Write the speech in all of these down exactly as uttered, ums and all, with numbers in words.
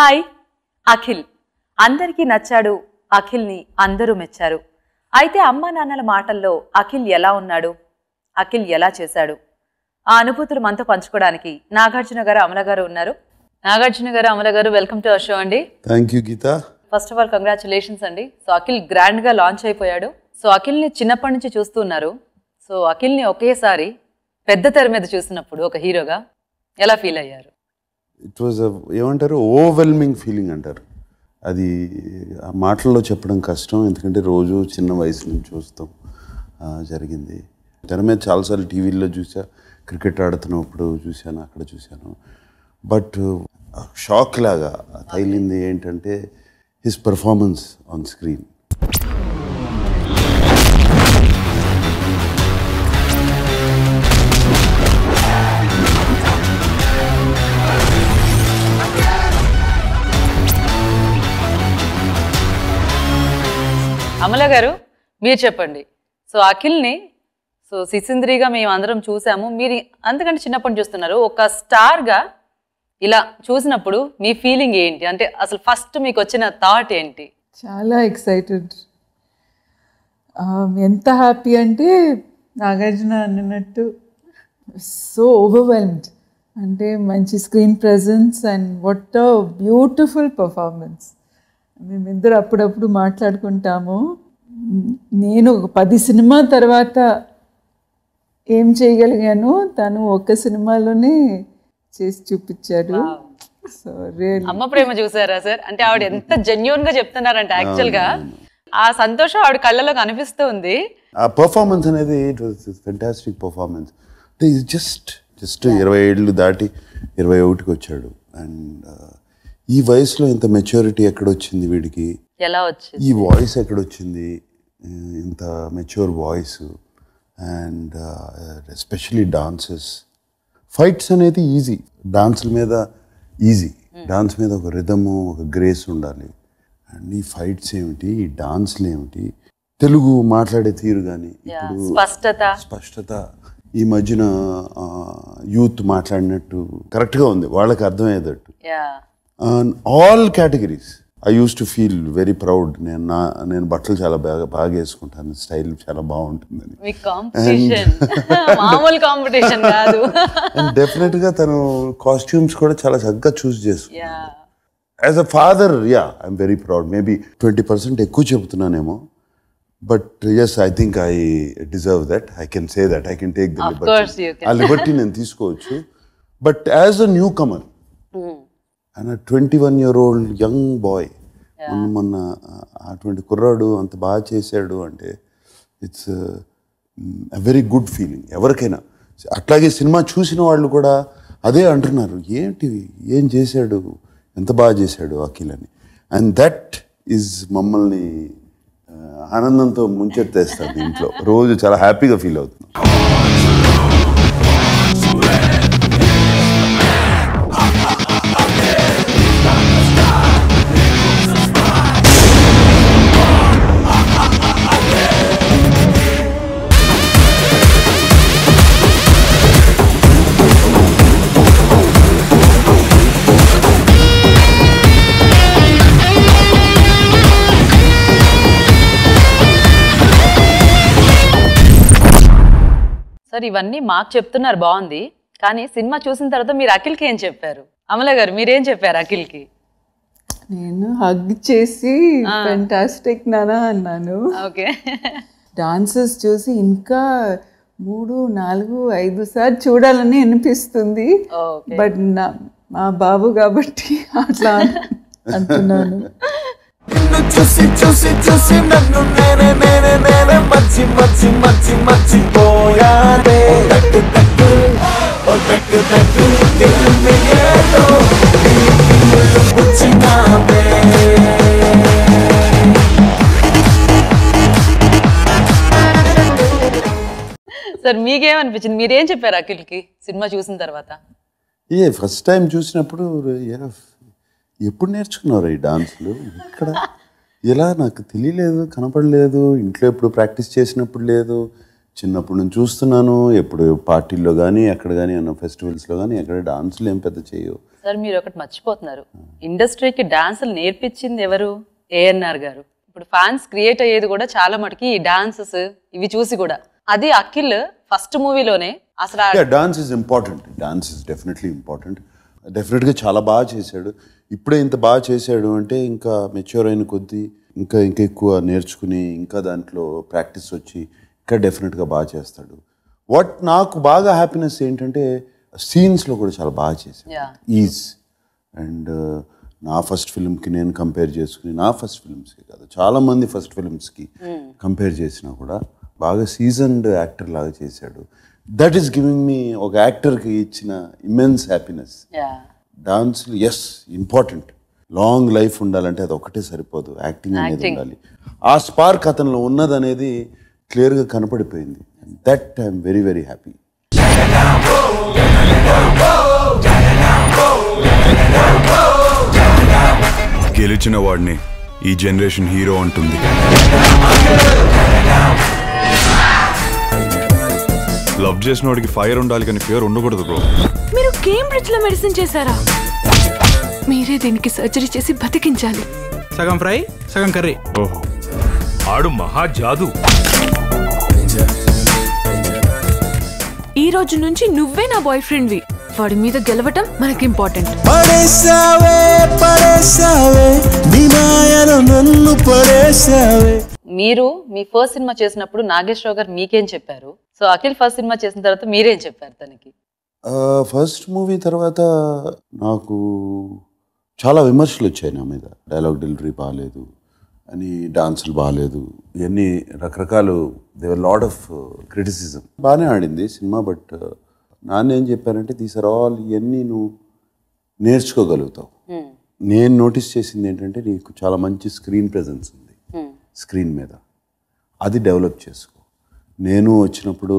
Hi Akhil. అందరికీ నచ్చాడు, అఖిల్ని అందరూ మెచ్చారు. అయితే అమ్మా నాన్నల మాటల్లో అఖిల్ ఎలా ఉన్నాడు, అఖిల్ ఎలా చేశాడు, ఆ అనుభూతులు మనతో పంచుకోవడానికి నాగార్జున గారు, అమల గారు ఉన్నారు. నాగార్జున గారు, అమల గారు, వెల్కమ్ టు అవర్ షో అండి. Thank you Geetha. First of all congratulations అండి. సో అఖిల్ గ్రాండ్ గా లాంచ్ అయిపోయాడు. సో అఖిల్ని చిన్నప్పటి నుంచి చూస్తున్నారు. సో అఖిల్ని ఒకేసారి పెద్ద తెర మీద చూసినప్పుడు ఒక హీరోగా ఎలా ఫీల్ అయ్యారు? ఇట్ వాజ్ ఏమంటారు, ఓవర్వెల్మింగ్ ఫీలింగ్ అంటారు. అది మాటల్లో చెప్పడం కష్టం, ఎందుకంటే రోజు చిన్న వయసు నుంచి చూస్తాం. జరిగింది తెర మీద చాలాసార్లు టీవీల్లో చూసా, క్రికెట్ ఆడుతున్నప్పుడు చూశాను, అక్కడ చూశాను. బట్ షాక్ లాగా తగిలింది ఏంటంటే his performance on screen. Amala గారు, మీరు చెప్పండి. సో అఖిల్ని సో సిసింద్రిగా మేము అందరం చూసాము, మీరు అంతకంటే చిన్నప్పటి చూస్తున్నారు. ఒక స్టార్గా ఇలా చూసినప్పుడు మీ ఫీలింగ్ ఏంటి? అంటే అసలు ఫస్ట్ మీకు వచ్చిన థాట్ ఏంటి? చాలా ఎక్సైటెడ్. ఎంత హ్యాపీ అంటే నాగార్జున అన్నట్టు సో ఓవర్వెల్మ్డ్. అంటే మంచి screen presence and what a beautiful performance. మేమిద్దరు అప్పుడప్పుడు మాట్లాడుకుంటాము, నేను ఒక పది సినిమా తర్వాత ఏం చేయగలిగాను, తను ఒక్క సినిమాలోనే చేసి చూపించారు. సో రియల్ అమ్మ ప్రేమ చూసారా సార్? అంటే ఆవిడ ఎంత జెన్యూన్ గా చెప్తున్నారంటే యాక్చువల్ గా ఆ సంతోషం ఆవిడ కళ్ళలో కనిపిస్తూ ఉంది. ఆ పర్ఫార్మెన్స్ అనేది it was fantastic performance. Just just ఇరవై ఏళ్ళు దాటి ఇరవై ఒకటికి వచ్చాడు. అండ్ ఈ వయసులో ఇంత మెచ్యూరిటీ ఎక్కడొచ్చింది వీడికి, ఎలా వచ్చింది ఈ వాయిస్, ఎక్కడొచ్చింది ఇంత mature voice? And especially dances, fights అనేది ఈజీ, డాన్స్ల మీద ఈజీ. డాన్స్ మీద ఒక రిథము, ఒక గ్రేస్ ఉండాలి. అండ్ ఈ ఫైట్స్ ఏమిటి, ఈ డాన్స్లు ఏమిటి, తెలుగు మాట్లాడే తీరు కానీ, ఇప్పుడు స్పష్టత స్పష్టత ఈ మధ్యన యూత్ మాట్లాడినట్టు కరెక్ట్గా ఉంది, వాళ్ళకి అర్థమయ్యేటట్టు. And all categories I used to feel very proud. నేను నా నేను బట్టలు చాలా బాగా బాగా వేసుకుంటాను, స్టైల్ చాలా బాగుంటుందని. మీ కాంపిటీషన్ మామూలు కాంపిటీషన్ కాదు. అండ్ డెఫినెట్ గా తను కాస్ట్యూమ్స్ కూడా చాలా చక్కగా చూస్ చేసుకున్నాను. As a father yeah I'm very proud. Maybe twenty percent ఎక్కువ చెప్తున్నానేమో, but yes I think I deserve that. I can say that, I can take the liberty. ఆ లిబర్టీ నేను తీసుకోవచ్చు. But as a newcomer ఆయన twenty one year old young boy, మొన్న మొన్న అటువంటి కుర్రాడు అంత బాగా చేశాడు అంటే it's a very good feeling ఎవరికైనా. అట్లాగే సినిమా చూసిన వాళ్ళు కూడా అదే అంటున్నారు, ఏంటి ఏం చేశాడు, ఎంత బాగా చేశాడు అఖిల్ అని. అండ్ దట్ ఈజ్ మమ్మల్ని ఆనందంతో ముంచెత్తేస్తాను. ఇంట్లో రోజు చాలా హ్యాపీగా ఫీల్ అవుతున్నాం. సార్, ఇవన్నీ మాకు చెప్తున్నారు, బాగుంది. కానీ సినిమా చూసిన తర్వాత మీరు అఖిల్కి ఏం చెప్పారు? అమల గారు, మీరేం చెప్పారు అఖిల్కి? నేను హగ్ చేసి ఫెంటాస్టిక్ నానా అన్నాను. ఓకే. డాన్సెస్ చూసి ఇంకా మూడు నాలుగు ఐదు సార్లు చూడాలని అనిపిస్తుంది. బట్ నా మా బాబు కాబట్టి అట్లా అంటున్నాను. చూసి చూసి చూసి నన్ను నేనే నేనే నేనే మచ్చి మచ్చి మచ్చి మర్చిపోయానే. తట్టు తట్టు ఓ తట్టు తట్టు తిరుమేలో వచ్చినామే. సార్, మీకేమనిపించింది, మీరేం చెప్పారు అఖిల్కి సినిమా చూసిన తర్వాత? ఏ ఫస్ట్ టైం చూసినప్పుడు ఎప్పుడు నేర్చుకున్నారు ఈ డాన్స్లు, ఇక్కడ ఇలా నాకు తెలియలేదు, కనపడలేదు, ఇంట్లో ఎప్పుడు ప్రాక్టీస్ చేసినప్పుడు లేదు, చిన్నప్పుడు నేను చూస్తున్నాను ఎప్పుడు పార్టీల్లో గాని ఎక్కడ గాని అన్న ఫెస్టివల్స్ లో గాని ఎక్కడ డాన్స్ లు ఏం పెద్ద చేయు సార్ మీరు ఒకటి మర్చిపోతున్నారు ఇండస్ట్రీకి డాన్స్ లు నేర్పించింది ఎవరు ఏఎన్ఆర్ గారు ఇప్పుడు ఫ్యాన్స్ క్రియేట్ అయ్యేది కూడా చాలా మటుకి ఈ డాన్సెస్ ఇవి చూసి కూడా అది అఖిల్ ఫస్ట్ మూవీ లోనే అసలు yeah dance is important dance is definitely important definite గా చాలా బాగా చేశాడు ఇప్పుడే ఇంత బాగా చేశాడు అంటే ఇంకా మెచ్యూర్ అయిన కొద్ది ఇంకా ఇంకా ఎక్కువ నేర్చుకుని ఇంకా దాంట్లో ప్రాక్టీస్ వచ్చి ఇంకా డెఫినెట్గా బాగా చేస్తాడు వాట్ నాకు బాగా హ్యాపీనెస్ ఏంటంటే సీన్స్లో కూడా చాలా బాగా చేశాడు ఈజ్ అండ్ నా ఫస్ట్ ఫిల్మ్కి నేను కంపేర్ చేసుకుని నా ఫస్ట్ ఫిల్మ్స్కి కాదు చాలామంది ఫస్ట్ ఫిల్మ్స్కి కంపేర్ చేసినా కూడా బాగా సీజన్డ్ యాక్టర్ లాగా చేశాడు దట్ ఈస్ గివింగ్ మీ ఒక యాక్టర్కి ఇచ్చిన ఇమెన్స్ హ్యాపీనెస్ డాన్స్లు ఎస్ ఇంపార్టెంట్ లాంగ్ లైఫ్ ఉండాలంటే అది ఒకటే సరిపోదు యాక్టింగ్ అనేది ఉండాలి ఆ స్పార్క్ అతనిలో ఉన్నదనేది క్లియర్గా కనపడిపోయింది that I'm very very happy గెలిచిన వాడిని ఈ జనరేషన్ హీరో అంటుంది లవ్ చేసిన వాడికి ఫైర్ ఉండాలి కానీ ఫైర్ ఉండకూడదు బ్రో మీరు కేంబ్రిడ్జ్ లో మెడిసిన్ చేశారా మీరే దీనికి సర్జరీ చేసి బతికించాలి సగం ఫ్రై సగం కర్రీ ఓహో ఆడు మహా జాదు ఈ రోజు నుంచి నువ్వే నా బాయ్ ఫ్రెండ్ వి వాడి మీద గెలవటం మనకి ఇంపార్టెంట్ మీరు మీ ఫస్ట్ సినిమా చేసినప్పుడు నాగేశ్వర గారు మీకేం చెప్పారు సో అఖిల్ ఫస్ట్ సినిమా చేసిన తర్వాత మీరేం చెప్పారు తనకి ఫస్ట్ మూవీ తర్వాత నాకు చాలా విమర్శలు వచ్చాయి నా మీద డైలాగ్ డెలివరీ బాగాలేదు అని డాన్సులు బాగాలేదు ఇవన్నీ రకరకాలు దేవర్ లాట్ ఆఫ్ క్రిటిసిజం బాగానే ఆడింది సినిమా బట్ నాన్న ఏం చెప్పారంటే దీస్ ఆర్ ఆల్ ఇవన్నీ నువ్వు నేర్చుకోగలుగుతావు నేను నోటీస్ చేసింది ఏంటంటే నీకు చాలా మంచి స్క్రీన్ ప్రెజెన్స్ ఉంది స్క్రీన్ మీద అది డెవలప్ చేసుకో నేను వచ్చినప్పుడు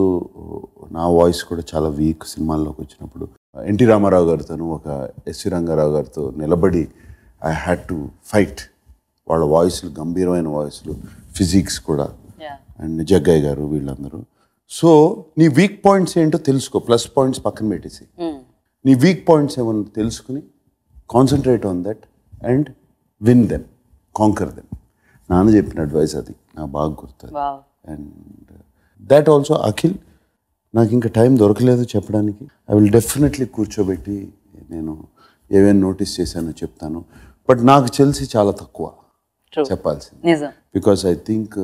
నా వాయిస్ కూడా చాలా వీక్ సినిమాల్లోకి వచ్చినప్పుడు ఎన్టీ రామారావు గారితోను ఒక ఎస్వి రంగారావు గారితో నిలబడి ఐ హ్యాడ్ టు ఫైట్ వాళ్ళ వాయిస్లు గంభీరమైన వాయిస్లు ఫిజిక్స్ కూడా అండ్ జగ్గయ్య గారు వీళ్ళందరూ సో నీ వీక్ పాయింట్స్ ఏంటో తెలుసుకో ప్లస్ పాయింట్స్ పక్కన పెట్టేసి నీ వీక్ పాయింట్స్ ఏమన్నా తెలుసుకుని concentrate on that and win them conquer them నాన్న చెప్పిన అడ్వైస్ అది నాకు బాగా గుర్తుంది అండ్ దట్ ఆల్సో అఖిల్ నాకు ఇంకా టైం దొరకలేదు చెప్పడానికి ఐ విల్ డెఫినెట్లీ కూర్చోబెట్టి నేను ఏమేమి నోటీస్ చేశానో చెప్తాను బట్ నాకు తెలిసి చాలా తక్కువ చెప్పాల్సింది బికాస్ ఐ థింక్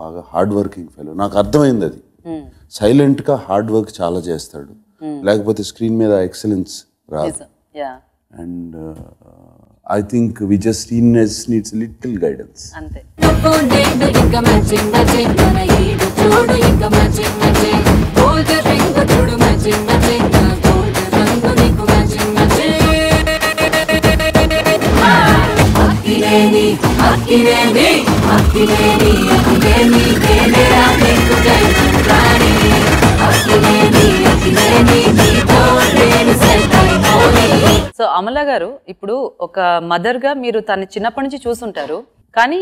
బాగా హార్డ్ వర్కింగ్ ఫెలో నాకు అర్థమైంది అది సైలెంట్గా హార్డ్ వర్క్ చాలా చేస్తాడు లేకపోతే స్క్రీన్ మీద ఎక్సలెన్స్ రాదు and I think we just needs little guidance అంతే అక్కినేని అక్కినేని అక్కినేని నేనేరా నీకు జన్మ రాణి అక్కినేని అక్కినేని నీతో నేను సెల్తాయిపోని సో అమల గారు ఇప్పుడు ఒక మదర్ గా మీరు తన చిన్నప్పటి నుంచి చూసుంటారు కానీ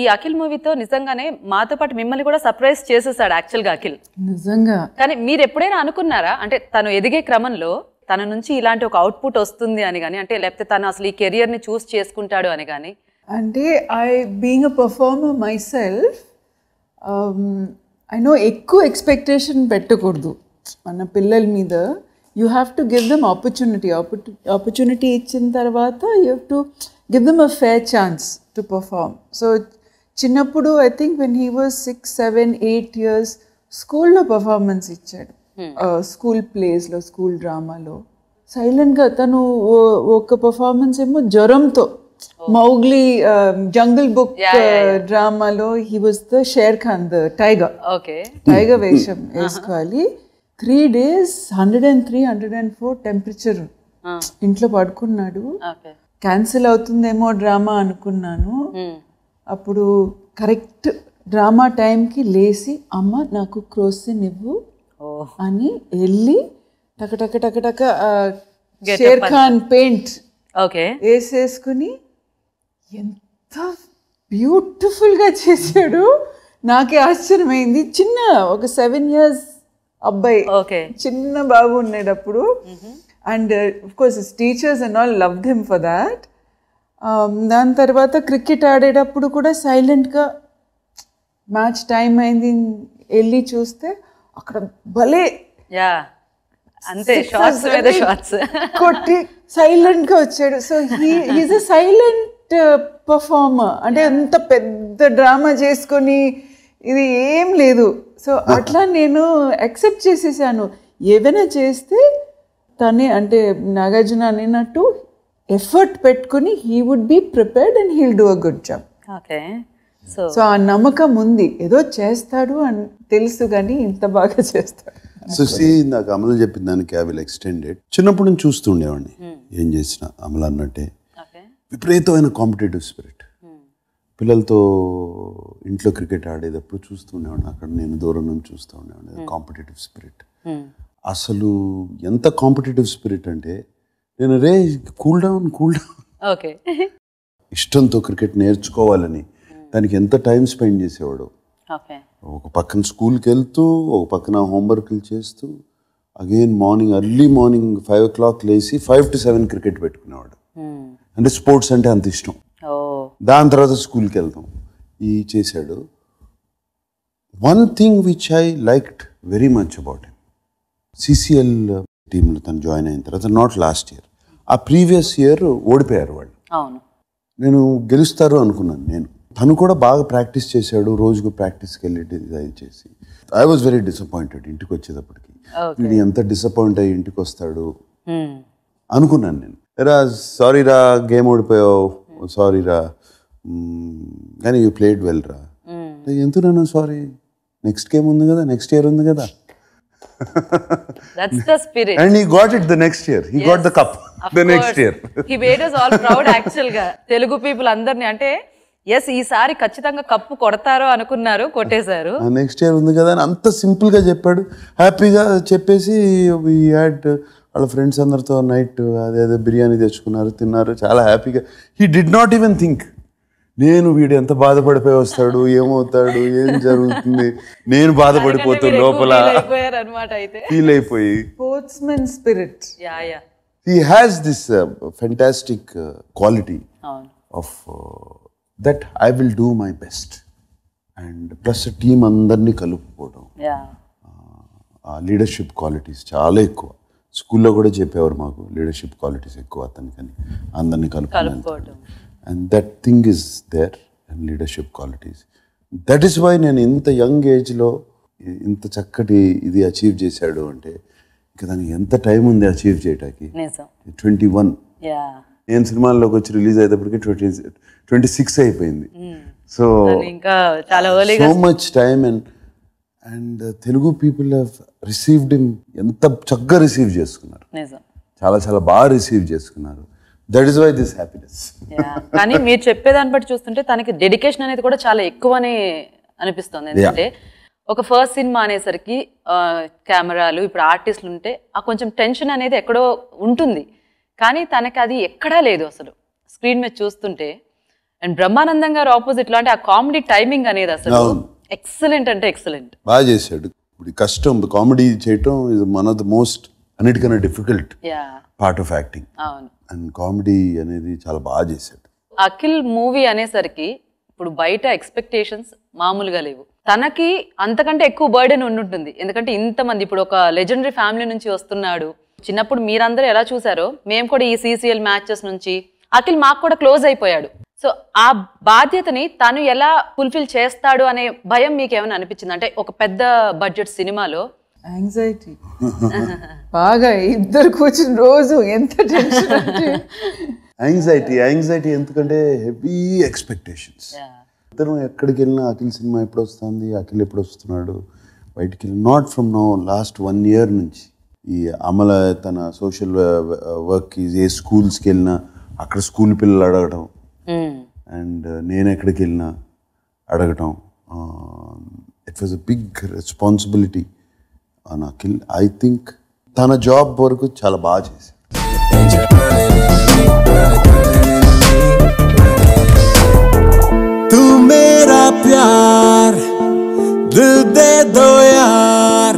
ఈ అఖిల్ మూవీతో నిజంగానే మాతో పాటు మిమ్మల్ని కూడా సర్ప్రైజ్ చేసేసాడు యాక్చువల్ గా అఖిల్ నిజంగా కానీ మీరు ఎప్పుడైనా అనుకున్నారా అంటే తను ఎదిగే క్రమంలో తన నుంచి ఇలాంటి ఒక అవుట్పుట్ వస్తుంది అని కానీ అంటే లేకపోతే తను అసలు ఈ కెరియర్ని చూస్ చేసుకుంటాడు అని కానీ అంటే I being a performer myself I know ఎక్కువ ఎక్స్పెక్టేషన్ పెట్టకూడదు మన పిల్లల మీద you have to give them opportunity ఆపర్చు ఆపర్చునిటీ ఇచ్చిన తర్వాత you have to give them a fair chance to perform so చిన్నప్పుడు I think when he was six seven eight years స్కూల్లో పర్ఫార్మెన్స్ ఇచ్చాడు స్కూల్ ప్లేస్లో స్కూల్ డ్రామాలో సైలెంట్గా తను ఒక పర్ఫార్మెన్స్ ఏమో జ్వరంతో మౌగ్లీ జంగిల్ బుక్ డ్రామాలో he was the Shere Khan the tiger tiger వేషం వేసుకోవాలి three days hundred and three hundred and four temperature ఇంట్లో పడుకున్నాడు క్యాన్సిల్ అవుతుందేమో డ్రామా అనుకున్నాను అప్పుడు కరెక్ట్ డ్రామా టైంకి లేచి అమ్మ నాకు క్రోసిన్ ఇవ్వు అని వెళ్ళి టక టక టక టక షేర్ ఖాన్ పెయింట్ వేసేసుకుని ఎంత బ్యూటిఫుల్గా చేశాడు నాకే ఆశ్చర్యమైంది. చిన్న ఒక సెవెన్ ఇయర్స్ అబ్బాయి, చిన్న బాబు ఉండేటప్పుడు. And of course his teachers and all loved him for that. దాని తర్వాత క్రికెట్ ఆడేటప్పుడు కూడా సైలెంట్గా మ్యాచ్ టైం అయింది, వెళ్ళి చూస్తే అక్కడ భలే అంతే షాట్స్ మీద షాట్స్ కొట్టి సైలెంట్గా వచ్చాడు. So he is a silent performer. అంటే అంత పెద్ద డ్రామా చేసుకొని ఇది ఏం లేదు. సో అట్లా నేను యాక్సెప్ట్ చేసేసాను. ఏవైనా చేస్తే తనే, అంటే నాగార్జున అనేనట్టు ఎఫర్ట్ పెట్టుకుని he would be prepared and he will do a good job. Okay, so so ఆ నమ్మకం ఉంది, ఏదో చేస్తాడు అని తెలుసు, కానీ ఇంత బాగా చేస్తాడు. సో సీ నాకు అమల చెప్పిన దానికి ఐ విల్ ఎక్స్టెండ్ ఇట్. చిన్నప్పుడు నేను చూస్తూ ఉండేవాడిని, ఏం చేసినా అమల అన్నట్టే విపరీతమైన కాంపిటేటివ్ స్పిరిట్. పిల్లలతో ఇంట్లో క్రికెట్ ఆడేటప్పుడు చూస్తూ ఉండేవాడిని, అక్కడ నేను దూరం నుంచి చూస్తూ ఉండేవాడిని. కాంపిటేటివ్ స్పిరిట్ అసలు ఎంత కాంపిటేటివ్ స్పిరిట్ అంటే, నేను రే cool down cool down okay ఇష్టంతో క్రికెట్ నేర్చుకోవాలని దానికి ఎంత టైం స్పెండ్ చేసేవాడు. ఒక పక్కన స్కూల్కి వెళ్తూ, ఒక పక్కన హోంవర్క్లు చేస్తూ, again morning early morning five o'clock లేచి ఫైవ్ టు సెవెన్ క్రికెట్ పెట్టుకునేవాడు. అంటే స్పోర్ట్స్ అంటే అంత ఇష్టం. దాని తర్వాత స్కూల్కి వెళ్తాం, ఈ చేశాడు. One thing which I liked very much about him, CCL టీంలో తను జాయిన్ అయిన తర్వాత, నాట్ లాస్ట్ ఇయర్, ఆ ప్రీవియస్ ఇయర్ ఓడిపోయారు వాళ్ళు. నేను గెలుస్తారు అనుకున్నాను. నేను తను కూడా బాగా ప్రాక్టీస్ చేశాడు, రోజుకు ప్రాక్టీస్కి వెళ్ళి చేసి. ఐ వాజ్ వెరీ డిసప్పాయింటెడ్ ఇంటికి వచ్చేటప్పటికి. వీడు ఎంత డిసప్పాయింట్ అయ్యి ఇంటికి వస్తాడు అనుకున్నాను నేను. రా సారీ రా గేమ్ ఓడిపోయావు, సారీ రా, కానీ యూ ప్లేడ్ వెల్ రా. ఎందుకు నేను సారీ, నెక్స్ట్ గేమ్ ఉంది కదా, నెక్స్ట్ ఇయర్ ఉంది కదా. That's the spirit. And he got it the next year. He yes, got the cup the course. next year. He made us all proud actually. Telugu people andarni ante yes ee sari kachithanga cup kodtaro anukunnaru, kotesaru. And next year undi kada anta simple ga cheppadu, happy ga cheppesi we had all friends andartho night ade ade biryani techukunnaru, tinnaru, chaala happy ga. He did not even think నేను వీడు ఎంత బాధపడిపోయి వస్తాడు, ఏమవుతాడు, ఏం జరుగుతుంది, నేను బాధపడిపోతాను లోపల feel అయిపోయి. Sportsmen spirit, he has this fantastic quality of that I will do my best. And plus team అందరినీ కలుపుకోవడం, ఆ లీడర్షిప్ క్వాలిటీస్ చాలా ఎక్కువ. స్కూల్లో కూడా చెప్పేవారు మాకు లీడర్షిప్ క్వాలిటీస్ ఎక్కువ అతనికని, అందరినీ కలుపుకోవడం. And that thing is there, and leadership qualities. That is why నేను ఇంత యంగ్ ఏజ్లో ఇంత చక్కటి ఇది అచీవ్ చేశాడు అంటే, ఇంకా దానికి ఎంత టైం ఉంది అచీవ్ చేయడానికి. ట్వంటీ వన్ నేను సినిమాల్లోకి వచ్చి రిలీజ్ అయ్యేటప్పటికి ట్వంటీ ట్వంటీ సిక్స్ అయిపోయింది. So so much time. And and Telugu people have received him, ఎంత చక్కగా రిసీవ్ చేసుకున్నారు, చాలా చాలా బాగా రిసీవ్ చేసుకున్నారు. That is why this happiness. కానీ మీరు చెప్పేదాన్ని బట్టి చూస్తుంటే తనకి డెడికేషన్ అనేది కూడా చాలా ఎక్కువనే అనిపిస్తుంది. ఎందుకంటే ఒక ఫస్ట్ సినిమా అనేసరికి కెమెరాలు, ఇప్పుడు ఆర్టిస్టులు ఉంటే ఆ కొంచెం టెన్షన్ అనేది ఎక్కడో ఉంటుంది, కానీ తనకి అది ఎక్కడా లేదు అసలు స్క్రీన్ మీద చూస్తుంటే. అండ్ బ్రహ్మానందం గారు ఆపోజిట్ లో అంటే ఆ కామెడీ టైమింగ్ అనేది అసలు ఎక్సలెంట్, అంటే ఎక్సలెంట్ బాగా చేశాడు. ఇప్పుడు కష్టం కామెడీ చేయటం is one of the most అన్నిటికన్నా difficult part of acting. And comedy అనేది చాలా బాగా చేశాడు. అఖిల్ మూవీ అనేసరికి ఇప్పుడు బయట ఎక్స్పెక్టేషన్స్ మామూలుగా లేవు, తనకి అంతకంటే ఎక్కువ బర్డెన్ ఉండుంటుంది. ఎందుకంటే ఇంతమంది, ఇప్పుడు ఒక లెజెండరీ ఫ్యామిలీ నుంచి వస్తున్నాడు. చిన్నప్పుడు మీరందరూ ఎలా చూసారో, మేము కూడా ఈ సీసీఎల్ మ్యాచెస్ నుంచి అఖిల్ మాకు కూడా క్లోజ్ అయిపోయాడు. సో ఆ బాధ్యతని తను ఎలా ఫుల్ఫిల్ చేస్తాడు అనే భయం మీకు ఏమైనా అనిపించింది? అంటే ఒక పెద్ద బడ్జెట్ సినిమాలో యాంగ్జైటీ బాగా ఇద్దరు కూర్చుని రోజు ఎంత టెన్షన్ అంటే యాంగ్జైటీ యాంగ్జైటీ ఎందుకంటే హెవీ ఎక్స్పెక్టేషన్స్. ఇద్దరం ఎక్కడికి వెళ్ళినా అఖిల్ సినిమా ఎప్పుడు వస్తుంది, అఖిల్ ఎప్పుడు వస్తున్నాడు బయటికి వెళ్ళి, not from no, last one year నుంచి. ఈ అమల తన సోషల్ వర్క్కి ఏ స్కూల్స్కి వెళ్ళినా అక్కడ స్కూల్ పిల్లలు అడగటం, అండ్ నేను ఎక్కడికి వెళ్ళినా అడగటం. It was a big responsibility on Akhil. I think తన జాబ్ వరకు చాలా బాగా చేశాడు. తు మేరా ప్యార్ दिल दे दो यार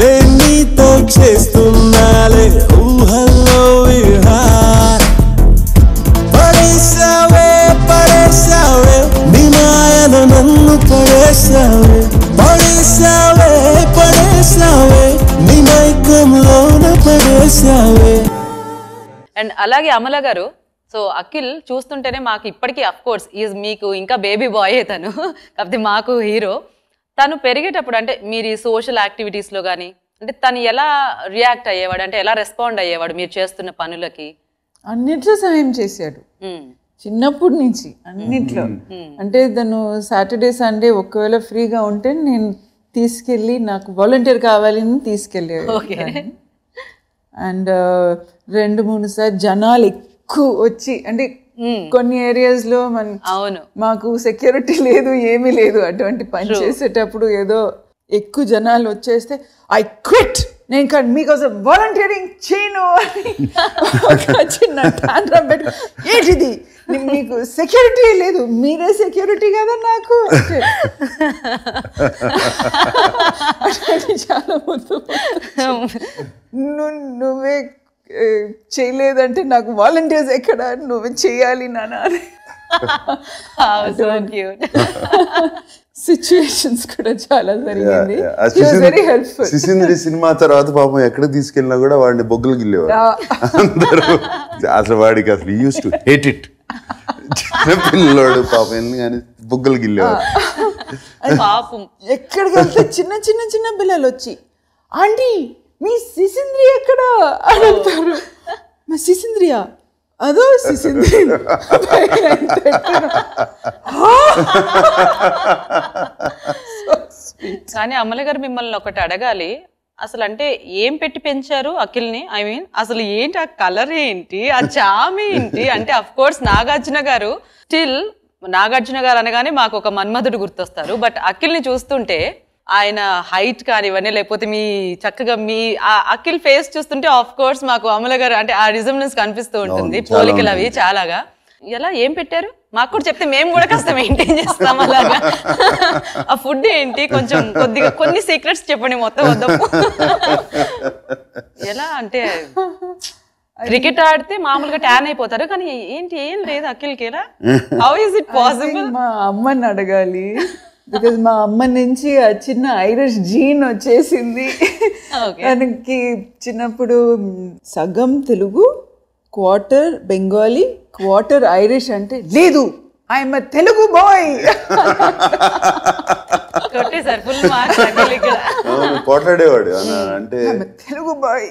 नैनी तो चेस्तुनाले उहलो विहार परेशावे परेशावे निमायन नन्नु परेशावे परेशावे परेशावे निमायकमलोन परेशावे And అలాగే అమల గారు సో అఖిల్ చూస్తుంటేనే మాకు ఇప్పటికీ ఆఫ్ కోర్స్ ఈజ్ మీకు ఇంకా బేబీ బాయే తను కాబట్టి మాకు హీరో తను పెరిగేటప్పుడు అంటే మీరు సోషల్ యాక్టివిటీస్ లో గాని అంటే తను ఎలా రియాక్ట్ అయ్యేవాడు అంటే ఎలా రెస్పాండ్ అయ్యేవాడు మీరు చేస్తున్న పనులకి అన్నిట్లో సమయం చేశాడు చిన్నప్పటి నుంచి అన్నిట్లో అంటే తను సాటర్డే సండే ఒకవేళ ఫ్రీగా ఉంటే నేను తీసుకెళ్ళి నాకు వాలంటీర్ కావాలి అని తీసుకెళ్ళేవాడు అండ్ రెండు మూడు సార్ జనాలు వచ్చి అంటే కొన్ని ఏరియాస్ లో మన మాకు సెక్యూరిటీ లేదు ఏమీ లేదు అటువంటి పని చేసేటప్పుడు ఏదో ఎక్కువ జనాలు వచ్చేస్తే ఐ క్విట్ నేను మీకోసం వాలంటీరింగ్ చేయను అని చిన్న టాంట్రం పెట్టుకో ఏంటిది మీకు సెక్యూరిటీ లేదు మీరే సెక్యూరిటీ కదా నాకు చాలా మొత్తం నువ్వే చేయలేదంటే నాకు వాలంటీర్స్ ఎక్కడ నువ్వు చేయాలి నానా సిచ్యువేషన్స్ కూడా చాలా జరిగింది he was very helpful Sisindri cinema తర్వాత పాపం ఎక్కడ తీసుకెళ్ళినా కూడా వాడిని బొగ్గులు గిల్లేవారు అందరూ అసలు వాడికి అసలు యూస్ టు హేట్ ఇట్ పిల్లడు పాపం ఎందుకని బొగ్గులు గిల్లేవారు పాపం ఎక్కడికి వెళ్తే చిన్న చిన్న చిన్న పిల్లలు వచ్చి ఆంటీ మీ సిసింద్రి ఎక్కడ అని అంటారు మా సిసింద్రియా అదో సిసింద్రి కానీ అమల గారు మిమ్మల్ని ఒకటి అడగాలి అసలు అంటే ఏం పెట్టి పెంచారు అఖిల్ని ఐ మీన్ అసలు ఏంటి ఆ కలర్ ఏంటి ఆ చామి ఏంటి అంటే అఫ్ కోర్స్ నాగార్జున గారు స్టిల్ నాగార్జున గారు అనగానే మాకు ఒక మన్మధుడు గుర్తొస్తారు బట్ అఖిల్ని చూస్తుంటే ఆయన హైట్ కానివ్వండి లేకపోతే మీ చక్కగా మీ అఖిల్ ఫేస్ చూస్తుంటే ఆఫ్ కోర్స్ మాకు అమల గారు అంటే ఆ రిజమ్నెన్స్ కనిపిస్తూ ఉంటుంది పోలికలు అవి చాలాగా ఎలా ఏం పెట్టారు మాకు కూడా చెప్తే మేము కూడా కాస్త మెయింటైన్ చేస్తాం అలాగా ఆ ఫుడ్ ఏంటి కొంచెం కొద్దిగా కొన్ని సీక్రెట్స్ చెప్పండి మొత్తం వద్దాం ఎలా అంటే క్రికెట్ ఆడితే మామూలుగా ట్యాన్ అయిపోతారు కానీ ఏంటి ఏం లేదు అఖిల్ కేరా హౌ ఇస్ ఇట్ పాసిబుల్ మా అమ్మని అడగాలి బికాజ్ మా అమ్మ నుంచి ఆ చిన్న ఐరిష్ జీన్ వచ్చేసింది దానికి చిన్నప్పుడు సగం Telugu quarter Bengali quarter Irish అంటే లేదు ఐఎమ్ ఎ తెలుగు బాయ్ పోట్లాడేవాడు అంటే తెలుగు బాయ్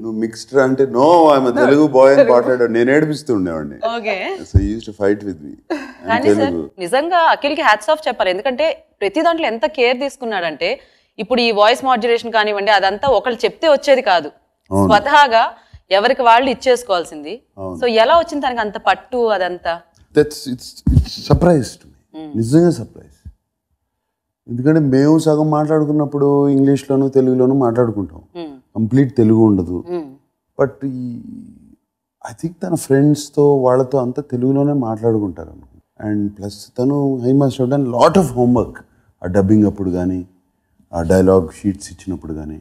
నువ్వు మిక్స్డ్ అంటే no I'm a Telugu boy అని పోట్లాడాడు నేను ఏడిపిస్తుండేవాడిని so he used to fight with me నిజంగా అఖిల్కి హ్యాట్స్ ఆఫ్ చెప్పాలి ఎందుకంటే ప్రతి దాంట్లో ఎంత కేర్ తీసుకున్నాడంటే ఇప్పుడు ఈ వాయిస్ మాడ్యులేషన్ కానివ్వండి అదంతా ఒకళ్ళు చెప్తే వచ్చేది కాదు స్వతహాగా ఎవరికి వాళ్ళు ఇచ్చేసుకోవాల్సింది సో ఎలా వచ్చింది తనకి అంత పట్టు అదంతా ఎందుకంటే మేము సగం మాట్లాడుకున్నప్పుడు ఇంగ్లీష్లోనూ తెలుగులోనూ మాట్లాడుకుంటాం కంప్లీట్ తెలుగు ఉండదు బట్ ఐ థింక్ తన ఫ్రెండ్స్తో వాళ్ళతో అంతా తెలుగులోనే మాట్లాడుకుంటారు అండ్ ప్లస్ తను he must have done lot of homework ఆ డబ్బింగ్ అప్పుడు కానీ ఆ డైలాగ్ షీట్స్ ఇచ్చినప్పుడు కానీ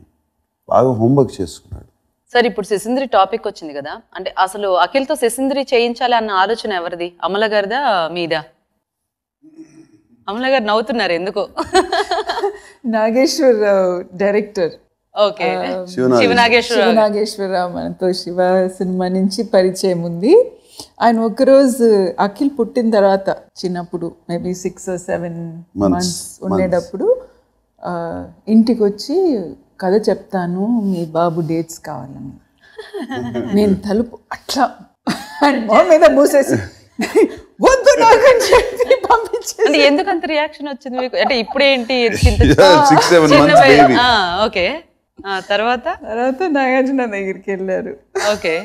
బాగా హోంవర్క్ చేసుకున్నాడు సార్ ఇప్పుడు సిసింద్రి టాపిక్ వచ్చింది కదా అంటే అసలు అఖిల్తో సిసింద్రి చేయించాలి అన్న ఆలోచన ఎవరిది అమల గారిదా మీదా అమల గారు నవ్వుతున్నారు ఎందుకో నాగేశ్వర్ రావు డైరెక్టర్ ఓకే శివ నాగేశ్వర నాగేశ్వర రావు మనతో శివ సినిమా నుంచి పరిచయం ఉంది ఆయన ఒకరోజు అఖిల్ పుట్టిన తర్వాత చిన్నప్పుడు maybe six or seven months ఉండేటప్పుడు ఇంటికి వచ్చి కథ చెప్తాను మీ బాబు డేట్స్ కావాలని నేను తలుపు అట్లా ఆయన మొహం మీద మూసేసి వద్దు నాకు అని చెప్పి పంపించేసి ఎందుకంత రియాక్షన్ వచ్చింది మీకు అంటే ఇప్పుడేంటి ఓకే తర్వాత తర్వాత నాగార్జున దగ్గరికి వెళ్ళారు okay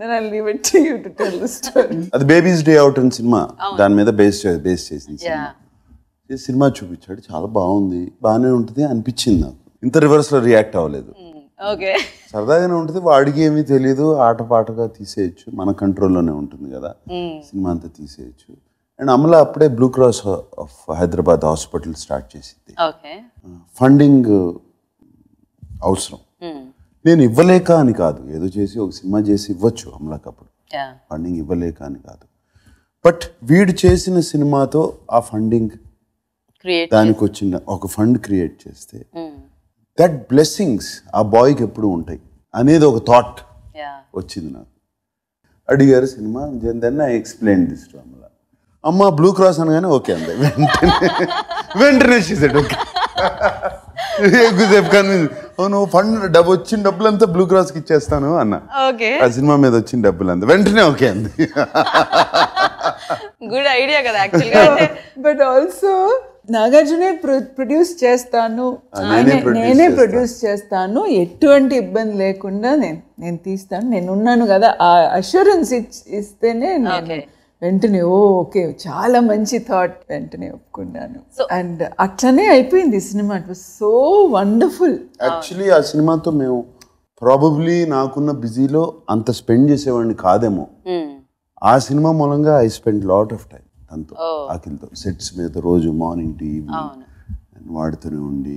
Then I'll leave it to you to tell the story. అది బేబీస్ డే అవుట్ అని సినిమా దాని మీద బేస్ బేస్ చేసింది ఈ సినిమా చూపించాడు చాలా బాగుంది బాగానే ఉంటుంది అనిపించింది నాకు ఇంత రివర్స్లో రియాక్ట్ అవ్వలేదు సరదాగానే ఉంటుంది వాడికి ఏమీ తెలియదు ఆటపాటగా తీసేయచ్చు మన కంట్రోల్లోనే ఉంటుంది కదా సినిమా అంతా తీసేయచ్చు And Amala appude Blue Cross of Hyderabad Hospital start chesindi. Okay. Funding avsaram. Hmm. నేను ఇవ్వలేక అని కాదు, ఏదో చేసి ఒక సినిమా చేసి ఇవ్వచ్చు అమలాకి అప్పుడు, ఫండింగ్ ఇవ్వలేక అని కాదు. బట్ వీడు చేసిన సినిమాతో ఆ ఫండింగ్ దానికి వచ్చిన ఒక ఫండ్ క్రియేట్ చేస్తే దట్ బ్లెస్సింగ్స్ ఆ బాయ్కి ఎప్పుడు ఉంటాయి అనేది ఒక థాట్ వచ్చింది నాకు. అడిగారు సినిమా, then I explain this to Amala. అమ్మ బ్లూ క్రాస్ అనగానే ఓకే అంది, వెంటనే చేసాడు. ఓకే అవును, ఫండ్ డబ్బు వచ్చిన డబ్బులంతా బ్లూ క్రాస్కి ఇచ్చేస్తాను అన్న. ఆ సినిమా మీద వచ్చిన డబ్బులంతా వెంటనే ఓకే అంది. గుడ్ ఐడియా కదా యాక్చువల్గా. బట్ ఆల్సో నాగార్జునే ప్రొడ్యూస్ చేస్తాను, నేనే ప్రొడ్యూస్ చేస్తాను, ఎటువంటి ఇబ్బంది లేకుండా నేను నేను తీస్తాను, నేను ఉన్నాను కదా, ఆ అష్యూరెన్స్ ఇస్తేనే నేను వెంటనే ఓ ఓకే, చాలా మంచి థాట్, వెంటనే ఒప్పుకున్నాను. అండ్ అట్లనే అయిపోయింది సినిమా. It was so wonderful. Actually ఆ సినిమాతో మేము ప్రాబబ్లీ నాకున్న బిజీలో అంత స్పెండ్ చేసేవాడిని కాదేమో. ఆ సినిమా మూలంగా I spend lot of time తనతో, అఖిల్తో, సెట్స్ మీద రోజు మార్నింగ్ టు ఈవినింగ్ వాడుతూనే ఉండి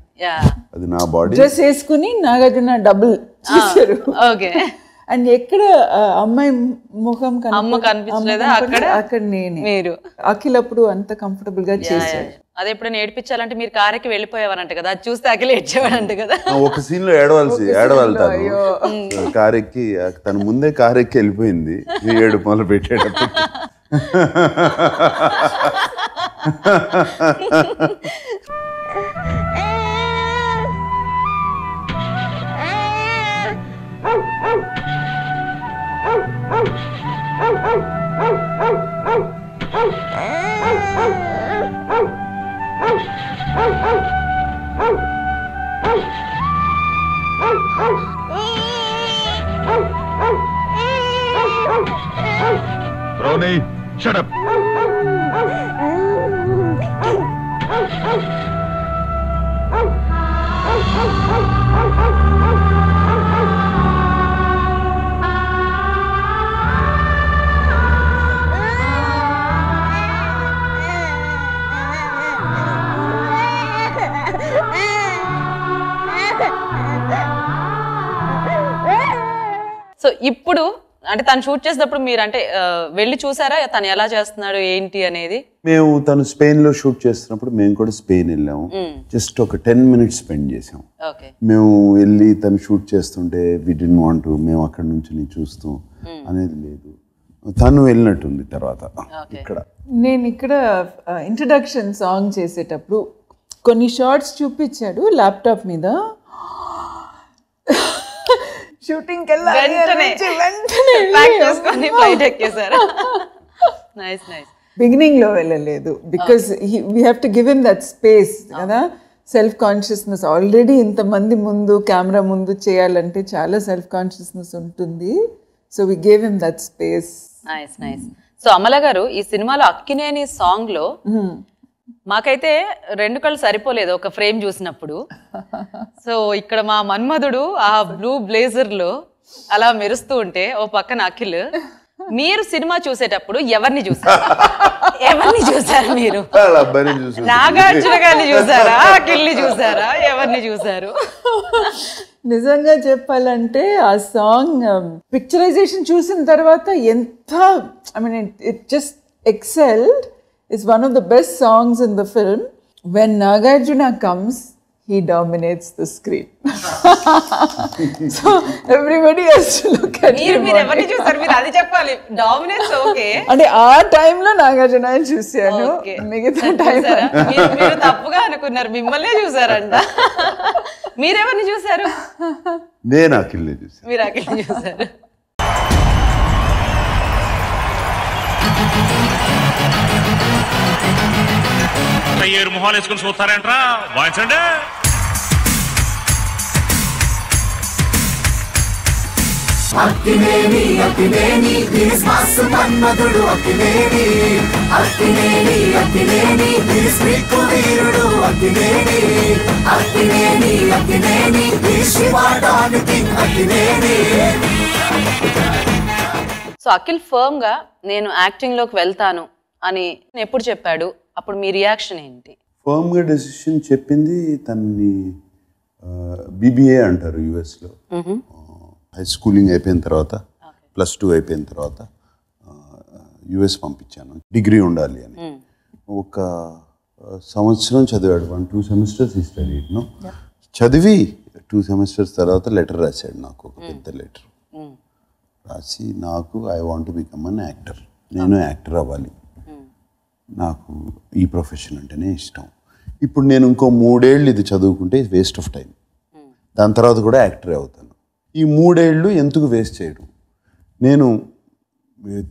నా బాడీ డ్రెస్ వేసుకుని నాగార్జున డబుల్ చేశారు. ఓకే. అండ్ ఎక్కడ అమ్మాయి ముఖం కనిపించలేదా అక్కడ అక్కడ నేనే. మీరు అఖిల్ అప్పుడు అంత కంఫర్టబుల్ గా చేశారు. అదే ఎప్పుడు నేర్పించాలంటే మీరు కారకి వెళ్ళిపోయావనంట కదా, అది చూస్తే అఖిల్ ఏడ్చేవాడంట కదా. ఒక సీన్ లో ఏడవాల్సి ఏడవాళ్ళు కారెక్కి, తన ముందే కారెక్కి వెళ్ళిపోయింది, ఏడు మొదలు పెట్టేటప్పుడు. Brownie, shut up. సో ఇప్పుడు అంటే తను షూట్ చేసినప్పుడు మీరు అంటే వెళ్ళి చూసారా తను ఎలా చేస్తున్నాడు ఏంటి అనేది? మేము తను స్పెయిన్ లో షూట్ చేస్తున్నప్పుడు మేము కూడా స్పెయిన్ వెళ్ళాము. జస్ట్ ఒక టెన్ మినిట్స్ స్పెండ్ చేసాము. మేము వెళ్ళి తను షూట్ చేస్తుంటే వి డిడ్ంట్ వాంట్ టు, మేము అక్కడ నుంచి చూస్తాం అనేది లేదు. తను వెళ్ళినట్టుంది తర్వాత. ఇక్కడ నేను ఇక్కడ ఇంట్రడక్షన్ సాంగ్ చేసేటప్పుడు కొన్ని షార్ట్స్ చూపించాడు ల్యాప్టాప్ మీద. షూటింగ్ బిగినింగ్ లో వెళ్ళలేదు, because we have to give him that space కదా. సెల్ఫ్ కాన్షియస్నెస్ ఆల్రెడీ ఇంతమంది ముందు కెమెరా ముందు చేయాలంటే చాలా సెల్ఫ్ కాన్షియస్నెస్ ఉంటుంది. So we gave him that space. Nice nice. So Amala garu ఈ సినిమాలో అక్కినేని సాంగ్ లో మాకైతే రెండు కళ్ళు సరిపోలేదు ఒక ఫ్రేమ్ చూసినప్పుడు. సో ఇక్కడ మా మన్మధుడు ఆ బ్లూ బ్లేజర్ లో అలా మెరుస్తూ ఉంటే ఓ పక్కన అఖిల్. మీరు సినిమా చూసేటప్పుడు ఎవరిని చూసారు ఎవరిని చూసారు మీరు? నాగార్జున గారిని చూసారా, అఖిల్ ని చూసారా, ఎవరిని చూసారు? నిజంగా చెప్పాలంటే ఆ సాంగ్ పిక్చరైజేషన్ చూసిన తర్వాత ఎంత I mean it just excelled. It's one of the best songs in the film. When Nagarjuna comes, he dominates the screen. So everybody has to look at him. Meer meer evani chusaru meer adi cheppali. Dominates okay. Ante aa time lo Nagarjuna ni chusanu. Migitha time meer meer tappuga anukunnaru mimmalne chusaranta. Meer evarni chusaru? Nenu Akhilni chusaru. Meer Akhilni chusaru. We'll be right back. నూట ఏడు మొహాలు వేసుకుని చూస్తారంటరా వాయించండి. Akkineni Akkineni Christmas Manmadhudu Akkineni Akkineni Akkineni Christmas వీరుడు అక్కినేని అక్కినేని అక్కినేని శివాడానికి Akkineni. So Akhil firm గా నేను యాక్టింగ్ లోకి వెళ్తాను అని ఎప్పుడు చెప్పాడు, అప్పుడు మీ రియాక్షన్ ఏంటి? ఫర్మ్ గా డెసిషన్ చెప్పింది తనని బీబీఏ అంటారు యుఎస్ లో, హై స్కూలింగ్ అయిపోయిన తర్వాత ప్లస్ టూ అయిపోయిన తర్వాత యుఎస్ పంపించాను. డిగ్రీ ఉండాలి అని ఒక సంవత్సరం చదివాడు, వన్ టూ సెమిస్టర్స్ ఈ స్టడీను చదివి టూ సెమిస్టర్స్ తర్వాత లెటర్ రాశాడు నాకు, ఒక పెద్ద లెటర్ రాసి నాకు I want to become an actor, నేను యాక్టర్ అవ్వాలి, నాకు ఈ ప్రొఫెషన్ అంటేనే ఇష్టం, ఇప్పుడు నేను ఇంకో మూడేళ్ళు ఇది చదువుకుంటే వేస్ట్ ఆఫ్ టైం, దాని తర్వాత కూడా యాక్టరే అవుతాను, ఈ మూడేళ్ళు ఎందుకు వేస్ట్ చేయడం, నేను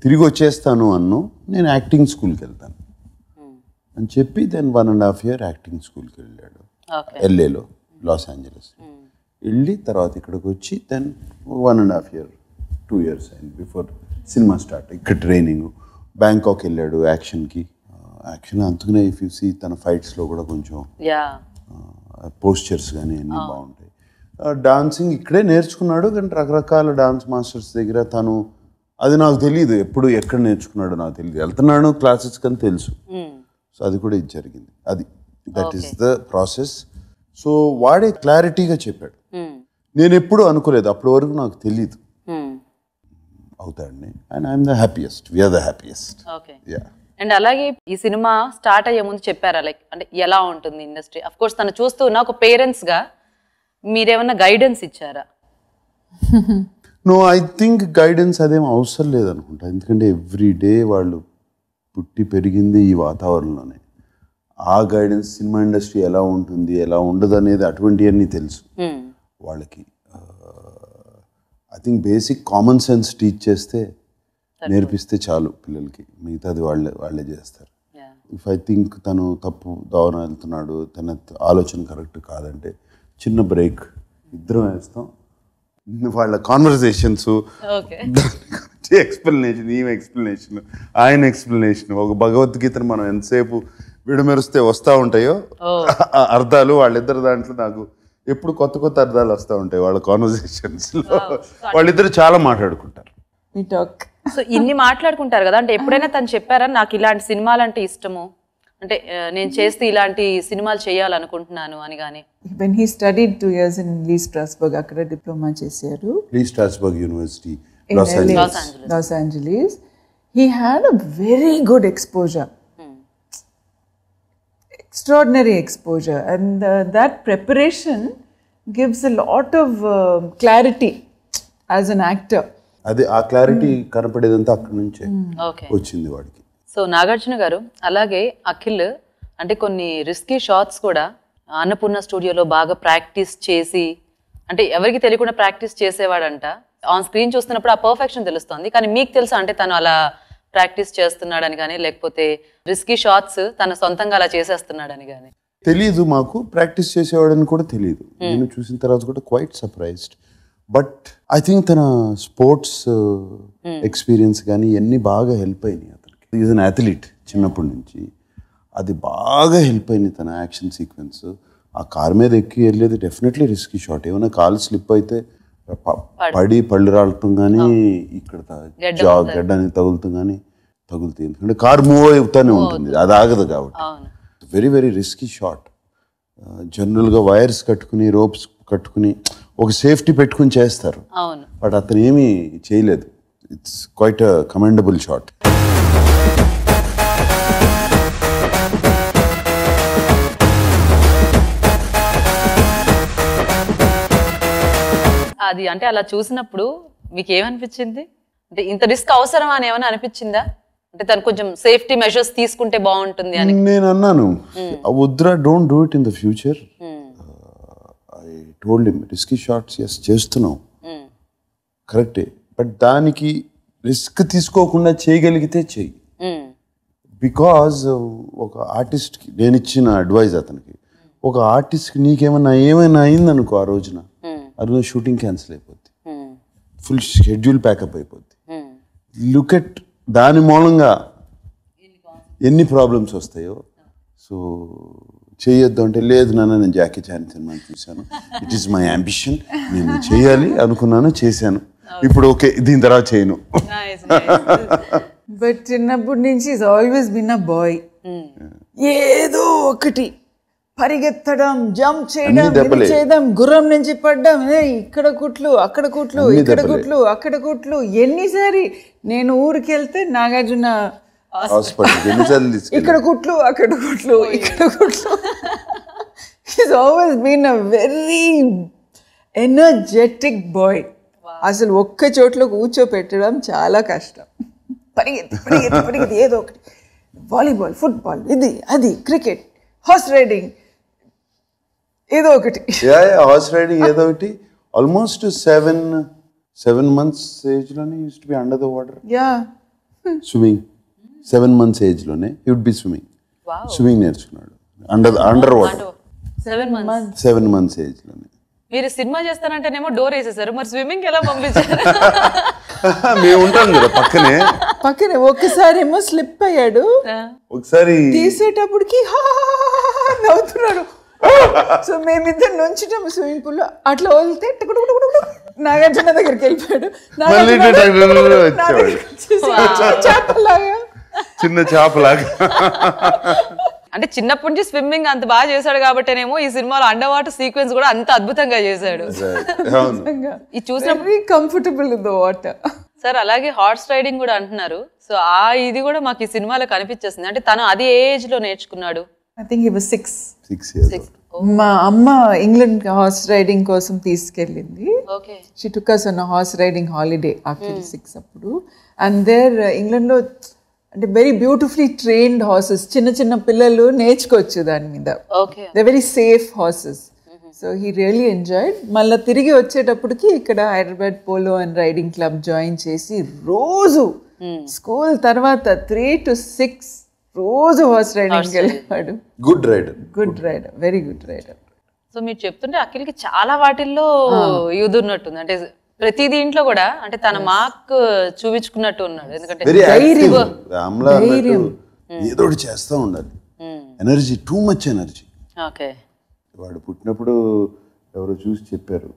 తిరిగి వచ్చేస్తాను అన్ను నేను యాక్టింగ్ స్కూల్కి వెళ్తాను అని చెప్పి then one and half year acting స్కూల్కి వెళ్ళాడు ఎల్ఏలో, లాస్ ఏంజలస్ వెళ్ళి తర్వాత ఇక్కడికి వచ్చి then one and half year two years అయింది బిఫోర్ సినిమా స్టార్ట్. ఇక్కడ ట్రైనింగ్ బ్యాంకాక్ వెళ్ళాడు యాక్షన్కి, యాక్షన్ అందుకనే ఇఫ్ యూ సీ తన ఫైట్స్లో కూడా కొంచెం పోస్చర్స్ కానీ అన్నీ బాగుంటాయి. డాన్సింగ్ ఇక్కడే నేర్చుకున్నాడు కానీ రకరకాల డాన్స్ మాస్టర్స్ దగ్గర, తను అది నాకు తెలియదు ఎప్పుడు ఎక్కడ నేర్చుకున్నాడో నాకు తెలియదు, వెళ్తున్నాను క్లాసెస్ కానీ తెలుసు, సో అది కూడా ఇది జరిగింది, అది that is the process. So వాడే క్లారిటీగా చెప్పాడు, నేను ఎప్పుడు అనుకోలేదు, అప్పటి వరకు నాకు తెలియదు అవుతాడని, and I'm the happiest, we're the happiest. And అలాగే ఈ సినిమా స్టార్ట్ అయ్యే ముందు చెప్పారా లైక్ అంటే ఎలా ఉంటుంది ఇండస్ట్రీ, అఫ్ కోర్స్ తను చూస్తూ ఉన్న ఒక పేరెంట్స్గా మీరేమన్నా గైడెన్స్ ఇచ్చారా? నో, ఐ థింక్ గైడెన్స్ అదేం అవసరం లేదనుకుంటా, ఎందుకంటే ఎవ్రీ డే వాళ్ళు పుట్టి పెరిగింది ఈ వాతావరణంలోనే, ఆ గైడెన్స్ సినిమా ఇండస్ట్రీ ఎలా ఉంటుంది ఎలా ఉండదు అనేది అటువంటివన్నీ తెలుసు వాళ్ళకి. I think basic common sense teach చేస్తే నేర్పిస్తే చాలు పిల్లలకి, మిగతాది వాళ్ళే వాళ్ళే చేస్తారు. ఇఫ్ ఐ థింక్ తను తప్పు దోవన వెళ్తున్నాడు, తన ఆలోచన కరెక్ట్ కాదంటే చిన్న బ్రేక్ ఇద్దరం వేస్తాం, వాళ్ళ కాన్వర్సేషన్స్ ఎక్స్ప్లెనేషన్, ఈమె ఎక్స్ప్లెనేషన్ ఆయన ఎక్స్ప్లెనేషన్, ఒక భగవద్గీతను మనం ఎంతసేపు విడమెరిస్తే వస్తూ ఉంటాయో అర్థాలు వాళ్ళిద్దరు దాంట్లో నాకు ఎప్పుడు కొత్త కొత్త అర్థాలు వస్తూ ఉంటాయి వాళ్ళ కాన్వర్సేషన్స్లో. వాళ్ళిద్దరు చాలా మాట్లాడుకుంటారు, సో ఇన్ని మాట్లాడుకుంటారు కదా, అంటే ఎప్పుడైనా తను చెప్పారా నాకు ఇలాంటి సినిమాలు అంటే ఇష్టము, అంటే నేను చేస్తే ఇలాంటి సినిమాలు చేయాలనుకుంటున్నాను అని? కానీ when he studied two years in Lee Strasberg, అక్కడ డిప్లొమా చేశారు Lee Strasberg University, Los Angeles. Los Angeles. He had a very good exposure, hmm. extraordinary exposure, and uh, that preparation gives a lot of uh, clarity as an actor. అది ఆ clarity కనపడేదంతా అక్కడ నుంచే వచ్చింది వాడికి. So Nagarjuna గారు అలాగే అఖిల్ అంటే కొన్ని రిస్కీ షాట్స్ కూడా అన్నపూర్ణ స్టూడియోలో బాగా ప్రాక్టీస్ చేసి, అంటే ఎవరికి తెలియకుండా ప్రాక్టీస్ చేసేవాడంట. ఆన్ స్క్రీన్ చూస్తున్నప్పుడు ఆ పర్ఫెక్షన్ తెలుస్తుంది, కానీ మీకు తెలుసా అంటే తను అలా ప్రాక్టీస్ చేస్తున్నాడని కానీ, లేకపోతే రిస్కీ షాట్స్ తన సొంతంగా అలా చేసేస్తున్నాడని కానీ? తెలీదు మాకు, ప్రాక్టీస్ చేసేవాడని కూడా తెలియదు, నేను చూసిన తర్వాత కూడా quite surprised. But I think తన స్పోర్ట్స్ ఎక్స్పీరియన్స్ కానీ ఇవన్నీ బాగా హెల్ప్ అయినాయి. ఈజ్ అన్ అథ్లీట్ చిన్నప్పటి నుంచి, అది బాగా హెల్ప్ అయింది. తన యాక్షన్ సీక్వెన్స్ ఆ కార్ మీద ఎక్కి వెళ్ళేది డెఫినెట్లీ రిస్కీ షాట్, ఏమైనా కాలు స్లిప్ అయితే పడి పళ్ళు రాలటం కానీ ఇక్కడ జా గడ్డ అనేది తగులుతాం కానీ తగులుతాయి, ఎందుకంటే కారు మూవ్ అవుతానే ఉంటుంది అది ఆగదు కాబట్టి. Very very risky shot. జనరల్గా వైర్స్ కట్టుకుని రోప్స్ కట్టుకుని ఒక సేఫ్టీ పెట్టుకుని చేస్తారు, బట్ అతను ఏమీ చేయలేదు. It's quite a commendable shot. అది అంటే అలా చూసినప్పుడు మీకు ఏమనిపించింది, అంటే ఇంత రిస్క్ అవసరం అని ఏమైనా అనిపించిందా, అంటే తను కొంచెం సేఫ్టీ మెజర్స్ తీసుకుంటే బాగుంటుంది అని? నేను అన్నాను వద్దురా, don't do it in the future. I told him risky shots yes చేస్తున్నావు కరెక్టే, బట్ దానికి రిస్క్ తీసుకోకుండా చేయగలిగితే చెయ్యి, బికాజ్ ఒక ఆర్టిస్ట్కి నేను ఇచ్చిన అడ్వైజ్ అతనికి, ఒక ఆర్టిస్ట్కి నీకేమన్నా ఏమైనా అయిందనుకో ఆ రోజున, ఆ రోజున షూటింగ్ క్యాన్సిల్ అయిపోద్ది, ఫుల్ షెడ్యూల్ ప్యాకప్ అయిపోద్ది. లుక్ ఎట్ దాని మూలంగా ఎన్ని ప్రాబ్లమ్స్ వస్తాయో. సో చేయొద్దు అంటే, లేదు నాన్న నేను జాకీ చాన్ సినిమా చూశాను, ఇట్ ఈస్ మై అంబిషన్, నేను చేయాలి అనుకున్నాను, చేశాను, ఇప్పుడు ఓకే దీని తర్వాత చేయను. బట్ చిన్నప్పటి నుంచి is always been a boy, ఏదో ఒకటి పరిగెత్తడం, జంప్ చేయడం, చేయడం, గుర్రం నుంచి పడ్డం, ఇక్కడ కుట్లు అక్కడ కుట్లు ఇక్కడ కుట్లు అక్కడ కుట్లు. ఎన్నిసారి నేను ఊరికి వెళ్తే నాగార్జున ఇక్కడ కుట్లు అక్కడ కుట్లు ఇక్కడ కుట్లు. Is always been a very energetic boy. అసలు ఒక్క చోట్ల కూర్చోపెట్టడం చాలా కష్టం. పరిగెత్తి పరిగెత్తి పరిగెత్తి ఏదో ఒకటి, వాలీబాల్, ఫుట్బాల్, ఇది అది, క్రికెట్, హార్స్ రైడింగ్, ఏదో ఒకటి. హార్స్ రైడింగ్ ఏదో ఒకటి. ఆల్మోస్ట్ సెవెన్ సెవెన్ మంత్స్ ఏజ్లోనే used to be under the water. Yeah, swimming seven months ఏజ్లోనే you would be swimming. Swimming నేర్చుకున్నాడు under under water seven months seven months ఏజ్లోనే. మీరు cinema చేస్తారంటేనేమో door వేసేసారు, మరి స్విమ్మింగ్ ఎలా పంపించారు? మేము ఉంటాం కదా పక్కనే పక్కనే. ఒకసారి ఏమో స్లిప్ అయ్యాడు, ఒకసారి తీసేటప్పటికి నవ్వుతున్నాడు. సో మేమిద్దరు నుంచుటాము స్విమ్మింగ్ పూల్లో, అట్లా వదిలితే నాగార్జున దగ్గరికి వెళ్ళిపోయాడు. చేపలాగా, చిన్న చేపలాగా. అంటే చిన్నప్పటి నుంచి స్విమ్మింగ్ అంత బాగా చేశాడు కాబట్టేనేమో ఈ సినిమాలో అండర్ వాటర్ సీక్వెన్స్ కూడా అంత అద్భుతంగా చేశాడు. ఇది చూసినప్పుడు comfortable in the water. Sir అలాగే హార్స్ రైడింగ్ కూడా అంటున్నారు, సో ఆ ఇది కూడా మాకు ఈ సినిమాలో కనిపించేస్తుంది. అంటే తను అదే ఏజ్ లో నేర్చుకున్నాడు. I think he was six. మా అమ్మ ఇంగ్లాండ్ హార్స్ రైడింగ్ కోసం తీసుకెళ్ళింది. She took us on a horse riding holiday after six అప్పుడు. అండ్ దేర్ ఇంగ్లాండ్లో అంటే వెరీ బ్యూటిఫుల్లీ ట్రైన్డ్ హార్సెస్, చిన్న చిన్న పిల్లలు నేర్చుకోవచ్చు దాని మీద. They very safe horses. So he really enjoyed. మళ్ళీ తిరిగి వచ్చేటప్పటికి ఇక్కడ Hyderabad polo and riding club join చేసి రోజు స్కూల్ తర్వాత త్రీ టు సిక్స్ రోజు హార్స్ రైడింగ్ వెళ్ళేవాడు. Good rider, good rider, very good rider. So మీరు చెప్తుంటే అఖిల్కి చాలా వాటిల్లో యూదున్నట్టుంది, అంటే ప్రతి దీంట్లో కూడా, అంటే తన మార్క్ చూపించుకున్నట్టు ఉన్నాడు. ఎందుకంటే ఏదో ఒకటి చేస్తూ ఉండాలి, ఎనర్జీ, టూ మచ్ ఎనర్జీ. వాడు పుట్టినప్పుడు ఎవరో చూసి చెప్పారు,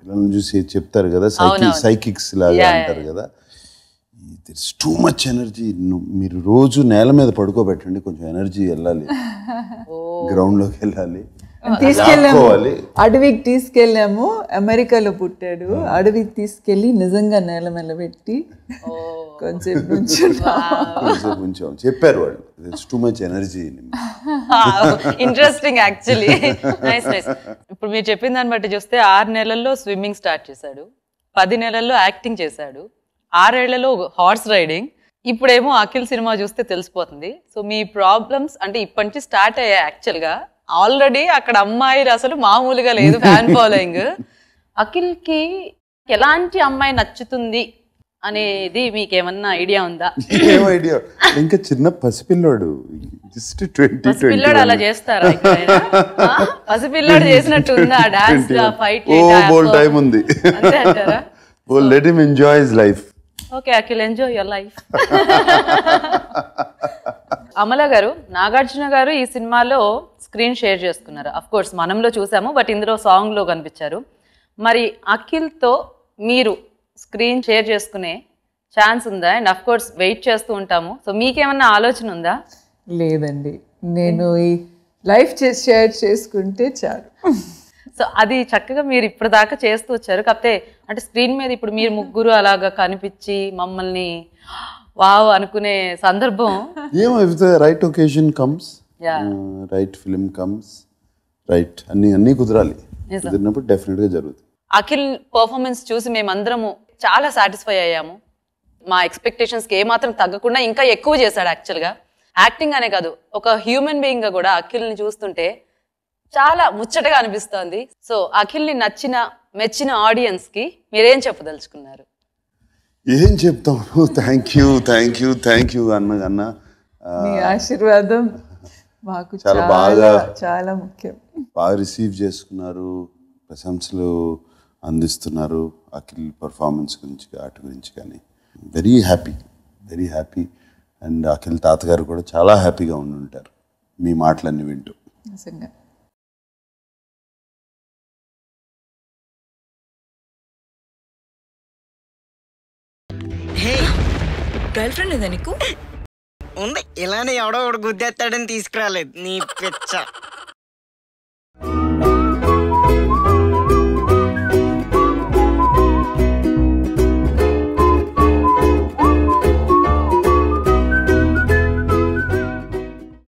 పిల్లల్ని చూసి చెప్తారు కదా, సైకి సైకిక్స్ లాగా అంటారు కదా, దిట్స్ టూ మచ్ ఎనర్జీ. మీరు రోజు నేల మీద పడుకోబెట్టండి, కొంచెం ఎనర్జీ వెళ్ళాలి, గ్రౌండ్ లోకి వెళ్ళాలి. తీసుకెళ్ళాము అడవికి, తీసుకెళ్ళాము. అమెరికాలో పుట్టాడు, అడవికి తీసుకెళ్ళి నిజంగా నేల మీద పెట్టి కొంచెం కొంచెం చెప్పారు వాళ్ళు, it's too much energy. Interesting actually. Nice nice. ఇప్పుడు మీరు చెప్పిన దాన్ని బట్టి చూస్తే ఆరు నెలల్లో స్విమ్మింగ్ స్టార్ట్ చేశాడు, పది నెలల్లో యాక్టింగ్ చేశాడు, ఆరేళ్లలో హార్స్ రైడింగ్, ఇప్పుడేమో అఖిల్ సినిమా చూస్తే తెలిసిపోతుంది. సో మీ ప్రాబ్లమ్స్ అంటే ఇప్పటి నుంచి స్టార్ట్ అయ్యాయి యాక్చువల్గా. ఆల్రెడీ అక్కడ అమ్మాయి అసలు మామూలుగా లేదు, ఫ్యాన్ ఫాలోయింగ్. అఖిల్కి ఎలాంటి అమ్మాయి నచ్చుతుంది అనేది మీకేమన్నా ఐడియా ఉందా? ఇంకా చిన్న పసిపిల్లోడు, జస్ట్ ట్వంటీ పిల్లోడు అలా చేస్తారా? పసిపిల్లోడు చేసినట్టు ఉందా డాన్స్ ఫైట్? టైం ఉంది అంతే అంటారా? Oh, let him enjoy his life. Okay, Akhil, enjoy your life. Amala garu, Nagarjuna garu ee cinema lo screen share chestunnaru. Of course manamlo chusamu, but indulo song lo kanipicharu. Mari Akhil tho meeru screen share cheskune chance unda? And of course wait chestu untamu. So meeke emanna alochana unda? Ledandi, nenu ee life share cheskunte charu. So అది చక్కగా మీరు ఇప్పుడు దాకా చేస్తూ వచ్చారు. కాకపోతే అంటే screen మీద ఇప్పుడు మీరు ముగ్గురు అలాగా కనిపించి మమ్మల్ని వావ్ అనుకునే సందర్భం ఏమో, if the right occasion comes, right film comes, right అన్ని అన్ని కుదరాలి, కుదిరినప్పుడు డెఫినెట్ గా జరుగుతుంది. అఖిల్ పర్ఫార్మెన్స్ చూసి మేమందరము చాలా సాటిస్ఫై అయ్యాము. మా ఎక్స్పెక్టేషన్స్కి ఏమాత్రం తగ్గకుండా ఇంకా ఎక్కువ చేశాడు. యాక్చువల్గా యాక్టింగ్ అనే కాదు, ఒక హ్యూమన్ బీయింగ్గా కూడా అఖిల్ని చూస్తుంటే చాలా ముచ్చటగా అనిపిస్తోంది. సో అఖిల్ని నచ్చిన మెచ్చిన ఆడియన్స్ కి మీరేం చెప్పదలుచుకున్నారు? ఏం చెప్తాము, thank you thank you thank you అన్న అన్న ఆశీర్వాదం మాకు చాలా బాగా చాలా ముఖ్యం. బాగా రిసీవ్ చేసుకున్నారు, ప్రశంసలు అందిస్తున్నారు అఖిల్ పర్ఫార్మెన్స్ గురించి, ఆర్ట్ గురించి. కానీ very happy, very happy. And Akhil తాతగారు కూడా చాలా హ్యాపీగా ఉండి ఉంటారు మీ మాటలన్నీ వింటూ. నిజంగా గర్ల్ ఫ్రెండ్ ఏదా నీకు? ఉంది, ఇలానే ఎవడో ఒకడు గుద్దేస్తాడని తీసుకురాలేదు నీ పిచ్చ.